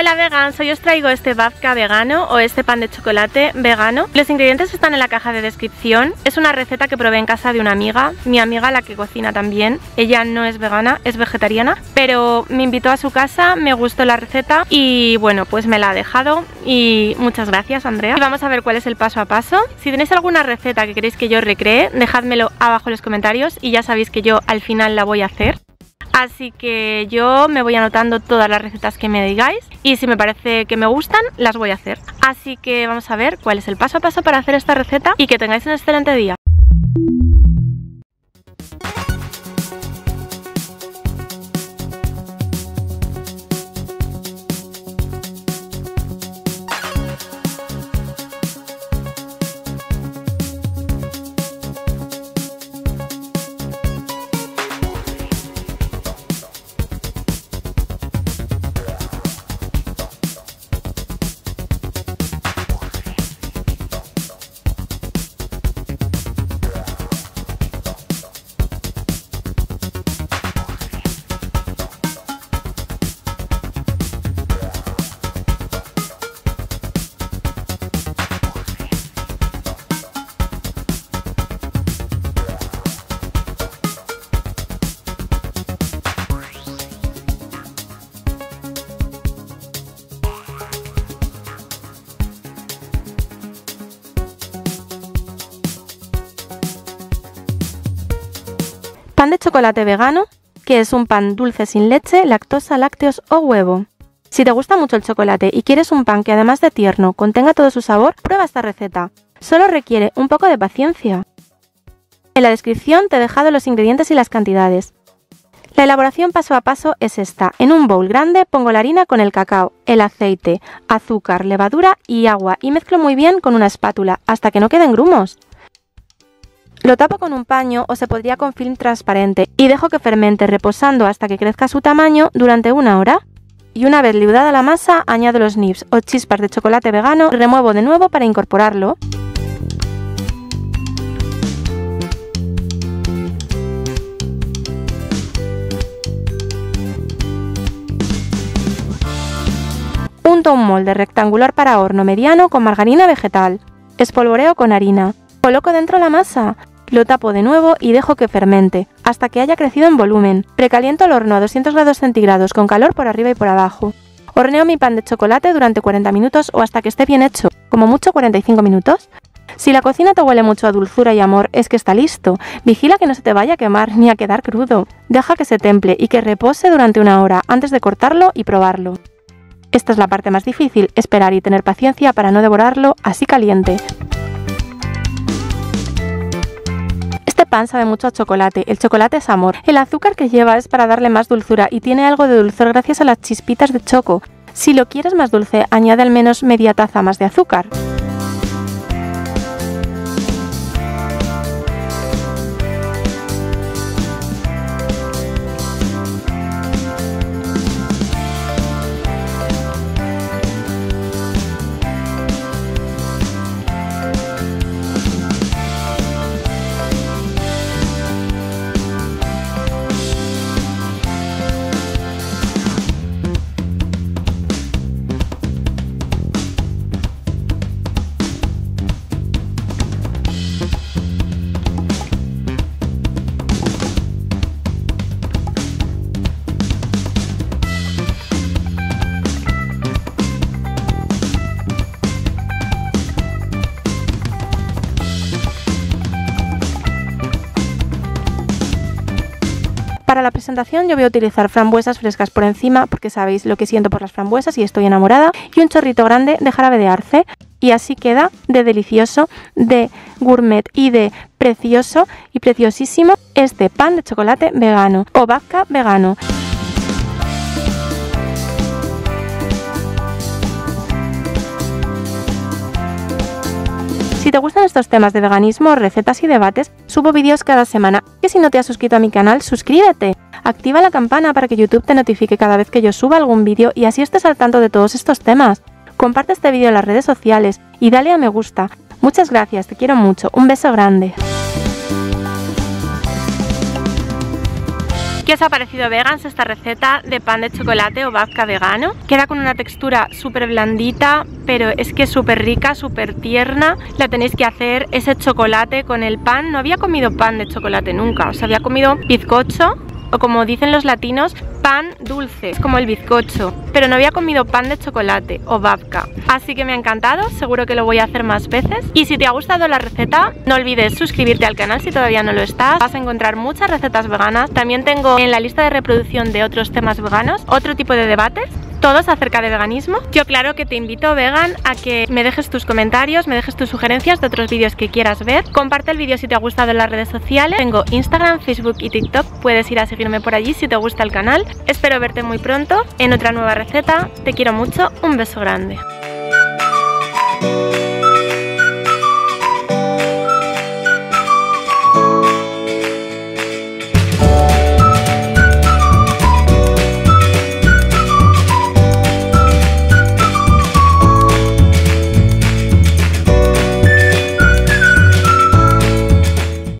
Hola vegan, hoy os traigo este babka vegano o este pan de chocolate vegano. Los ingredientes están en la caja de descripción. Es una receta que probé en casa de una amiga, mi amiga la que cocina también. Ella no es vegana, es vegetariana, pero me invitó a su casa, me gustó la receta y bueno, pues me la ha dejado y muchas gracias, Andrea. Y vamos a ver cuál es el paso a paso. Si tenéis alguna receta que queréis que yo recree, dejádmelo abajo en los comentarios y ya sabéis que yo al final la voy a hacer. Así que yo me voy anotando todas las recetas que me digáis y si me parece que me gustan, las voy a hacer. Así que vamos a ver cuál es el paso a paso para hacer esta receta y que tengáis un excelente día. Pan de chocolate vegano, que es un pan dulce sin leche, lactosa, lácteos o huevo. Si te gusta mucho el chocolate y quieres un pan que además de tierno contenga todo su sabor, prueba esta receta. Solo requiere un poco de paciencia. En la descripción te he dejado los ingredientes y las cantidades. La elaboración paso a paso es esta. En un bowl grande pongo la harina con el cacao, el aceite, azúcar, levadura y agua y mezclo muy bien con una espátula hasta que no queden grumos. Lo tapo con un paño o se podría con film transparente y dejo que fermente reposando hasta que crezca su tamaño durante una hora. Y una vez liudada la masa, añado los nibs o chispas de chocolate vegano y remuevo de nuevo para incorporarlo. Unto un molde rectangular para horno mediano con margarina vegetal. Espolvoreo con harina. Coloco dentro la masa, lo tapo de nuevo y dejo que fermente, hasta que haya crecido en volumen. Precaliento el horno a 200 grados centígrados con calor por arriba y por abajo. Horneo mi pan de chocolate durante 40 minutos o hasta que esté bien hecho, como mucho 45 minutos. Si la cocina te huele mucho a dulzura y amor, es que está listo. Vigila que no se te vaya a quemar ni a quedar crudo. Deja que se temple y que repose durante una hora antes de cortarlo y probarlo. Esta es la parte más difícil, esperar y tener paciencia para no devorarlo así caliente. Este pan sabe mucho a chocolate, el chocolate es amor. El azúcar que lleva es para darle más dulzura y tiene algo de dulzor gracias a las chispitas de choco. Si lo quieres más dulce, añade al menos media taza más de azúcar. Para la presentación yo voy a utilizar frambuesas frescas por encima porque sabéis lo que siento por las frambuesas y estoy enamorada, y un chorrito grande de jarabe de arce, y así queda de delicioso, de gourmet y de precioso y preciosísimo este pan de chocolate vegano o babka vegano. Si te gustan estos temas de veganismo, recetas y debates, subo vídeos cada semana. Y si no te has suscrito a mi canal, suscríbete. Activa la campana para que YouTube te notifique cada vez que yo suba algún vídeo y así estés al tanto de todos estos temas. Comparte este vídeo en las redes sociales y dale a me gusta. Muchas gracias, te quiero mucho. Un beso grande. ¿Qué os ha parecido, vegans, esta receta de pan de chocolate o babka vegano? Queda con una textura súper blandita, pero es que súper rica, súper tierna. La tenéis que hacer, ese chocolate con el pan. No había comido pan de chocolate nunca, o sea, había comido bizcocho, o como dicen los latinos, pan dulce, es como el bizcocho, pero no había comido pan de chocolate o babka, así que me ha encantado, seguro que lo voy a hacer más veces. Y si te ha gustado la receta, no olvides suscribirte al canal si todavía no lo estás. Vas a encontrar muchas recetas veganas, también tengo en la lista de reproducción de otros temas veganos, otro tipo de debates, todos acerca de veganismo. Yo claro que te invito, vegan, a que me dejes tus comentarios, me dejes tus sugerencias de otros vídeos que quieras ver. Comparte el vídeo si te ha gustado en las redes sociales. Tengo Instagram, Facebook y TikTok. Puedes ir a seguirme por allí si te gusta el canal. Espero verte muy pronto en otra nueva receta. Te quiero mucho. Un beso grande.